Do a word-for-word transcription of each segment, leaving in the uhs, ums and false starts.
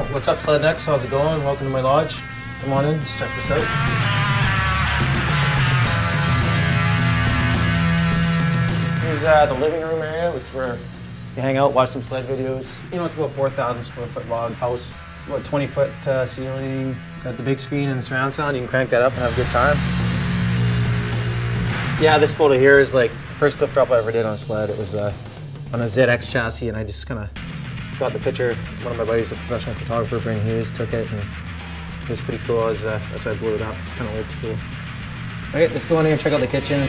Wow, what's up, Slednecks? How's it going? Welcome to my lodge. Come on in, let's check this out. Here's uh, the living room area, which is where you hang out, watch some sled videos. You know, it's about four thousand square foot log house. It's about twenty foot uh, ceiling. Got the big screen and surround sound. You can crank that up and have a good time. Yeah, this photo here is like the first cliff drop I ever did on a sled. It was uh, on a Z X chassis, and I just kind of got the picture. One of my buddies, a professional photographer, Brandon Hughes, took it, and it was pretty cool. As uh, that's why I blew it up. It's kind of old school. All right, let's go in here and check out the kitchen.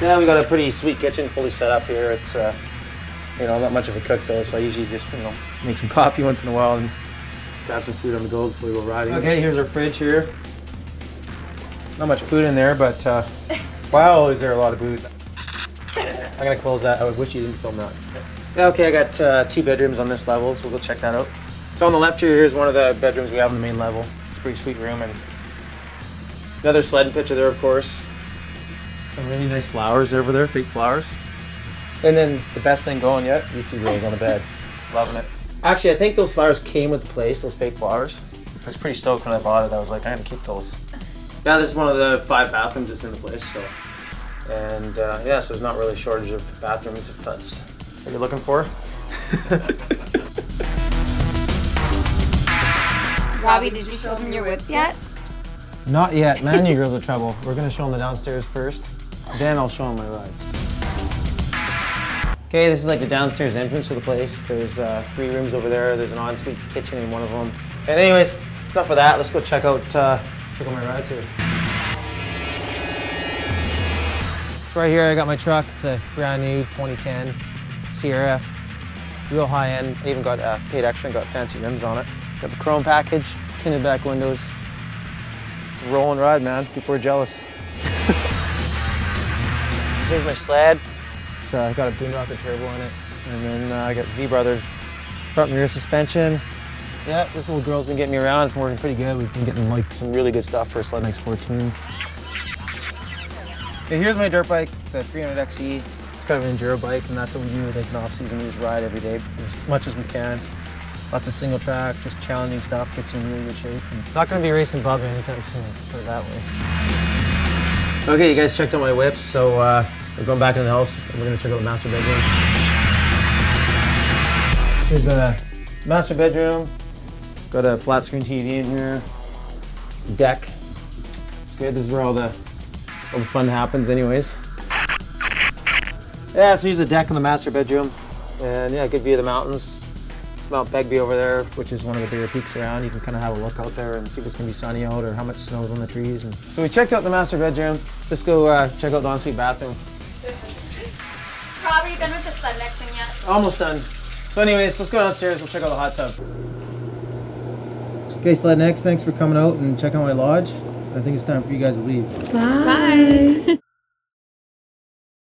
Yeah, we got a pretty sweet kitchen, fully set up here. It's uh, you know, not much of a cook though, so I usually just, you know, make some coffee once in a while and grab some food on the go before we go riding. Okay, here's our fridge here. Not much food in there, but uh, wow, is there a lot of booze. I'm gonna close that. I wish you didn't film that. Yeah, okay, I got uh, two bedrooms on this level, so we'll go check that out. So on the left here, here's one of the bedrooms we have on the main level. It's a pretty sweet room, and another sled picture there, of course. Some really nice flowers over there, fake flowers. And then the best thing going yet, these two girls on the bed. Loving it. Actually, I think those flowers came with the place, those fake flowers. I was pretty stoked when I bought it. I was like, I gotta keep those. Yeah, this is one of the five bathrooms that's in the place, so. And uh, yeah, so there's not really a shortage of bathrooms if that's what you're looking for. Robbie, did you show them your whips yet? Not yet, man, you girls are trouble. We're gonna show them the downstairs first, then I'll show them my rides. Okay, this is like the downstairs entrance to the place. There's uh, three rooms over there. There's an ensuite kitchen in one of them. And anyways, enough of that. Let's go check out, uh, check out my rides here. So right here, I got my truck. It's a brand new twenty ten Sierra, real high end. I even got uh, paid extra and got fancy rims on it. Got the chrome package, tinted back windows. It's a rolling ride, man. People are jealous. Here's my sled. So I got a Boondocker turbo in it, and then uh, I got Z Brothers front and rear suspension. Yeah, this little girl's been getting me around. It's working pretty good. We've been getting like some really good stuff for a Slednex fourteen. Okay, here's my dirt bike. It's a three hundred X E. It's kind of an enduro bike, and that's what we do like in off-season. We just ride every day as much as we can. Lots of single track, just challenging stuff. Gets you in really good shape. And not going to be racing Bubba anytime soon. Put it that way. Okay, you guys checked out my whips, so. Uh, We're going back in the house, and we're gonna check out the master bedroom. Here's the master bedroom. Got a flat screen T V in here. Deck. It's good. This is where all the all the fun happens, anyways. Yeah, so here's the deck in the master bedroom, and yeah, good view of the mountains. Mount Begbie over there, which is one of the bigger peaks around. You can kind of have a look out there and see if it's going to be sunny out or how much snow is on the trees. And so we checked out the master bedroom. Let's go uh, check out the ensuite bathroom. Rob, are you done with the Sledneck thing yet? Almost done. So anyways, let's go downstairs. We'll check out the hot tub. Okay, Slednecks, thanks for coming out and checking out my lodge. I think it's time for you guys to leave. Bye. Bye.